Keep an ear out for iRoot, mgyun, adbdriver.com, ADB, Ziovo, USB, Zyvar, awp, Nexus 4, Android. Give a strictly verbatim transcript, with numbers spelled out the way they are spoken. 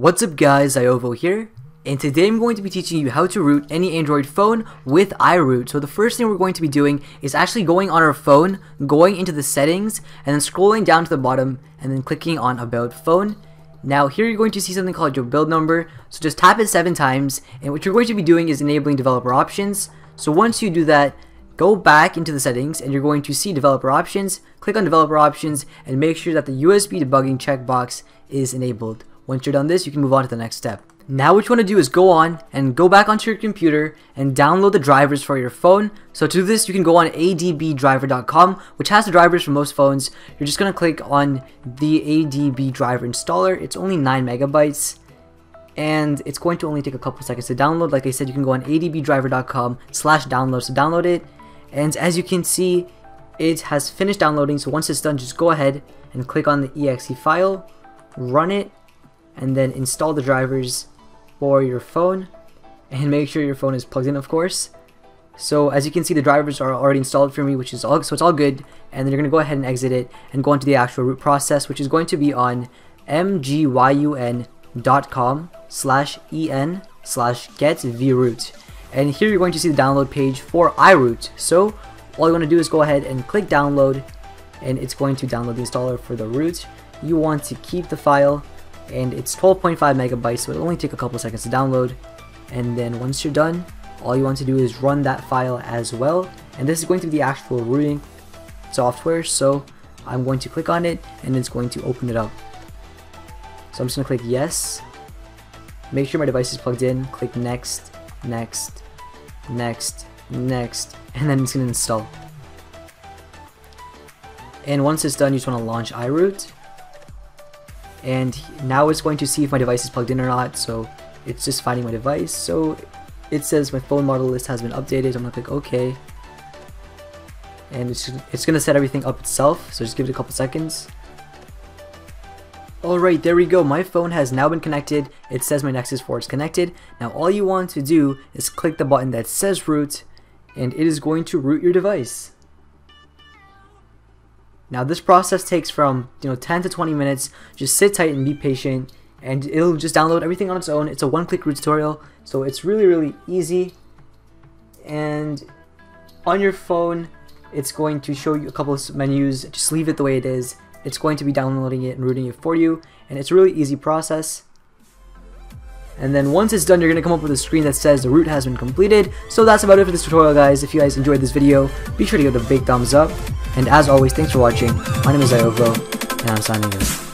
What's up guys, Ziovo here, and today I'm going to be teaching you how to root any Android phone with iRoot. So the first thing we're going to be doing is actually going on our phone, going into the settings, and then scrolling down to the bottom and then clicking on about phone. Now here you're going to see something called your build number, so just tap it seven times, and what you're going to be doing is enabling developer options. So once you do that, go back into the settings and you're going to see developer options, click on developer options, and make sure that the U S B debugging checkbox is enabled. Once you're done this, you can move on to the next step. Now what you want to do is go on and go back onto your computer and download the drivers for your phone. So to do this, you can go on A D B driver dot com, which has the drivers for most phones. You're just going to click on the A D B driver installer. It's only nine megabytes and it's going to only take a couple seconds to download. Like I said, you can go on A D B driver dot com slash download to download it. And as you can see, it has finished downloading. So once it's done, just go ahead and click on the E X E file, run it, and then install the drivers for your phone, and make sure your phone is plugged in, of course. So as you can see, the drivers are already installed for me, which is all, so it's all good. And then you're gonna go ahead and exit it and go into the actual root process, which is going to be on m g y u n dot com slash e n slash get v root. And here you're going to see the download page for iRoot. So all you want to do is go ahead and click download, and it's going to download the installer for the root. You want to keep the file, and it's twelve point five megabytes, so it'll only take a couple seconds to download. And then once you're done, all you want to do is run that file as well. And this is going to be the actual rooting software, so I'm going to click on it and it's going to open it up. So I'm just gonna click yes, make sure my device is plugged in, click next, next, next, next, and then it's gonna install. And once it's done, you just want to launch iRoot. And now it's going to see if my device is plugged in or not, so it's just finding my device. So it says my phone model list has been updated. I'm gonna click OK, and it's, it's gonna set everything up itself, so just give it a couple seconds. Alright, there we go. My phone has now been connected. It says my Nexus four is connected. Now all you want to do is click the button that says root, and it is going to root your device. Now this process takes from, you know, ten to twenty minutes. Just sit tight and be patient, and it'll just download everything on its own. It's a one-click root tutorial, so it's really, really easy. And on your phone, it's going to show you a couple of menus. Just leave it the way it is. It's going to be downloading it and rooting it for you, and it's a really easy process. And then once it's done, you're going to come up with a screen that says the root has been completed. So that's about it for this tutorial, guys. If you guys enjoyed this video, be sure to give it a big thumbs up. And as always, thanks for watching. My name is Ziovo, and I'm signing off.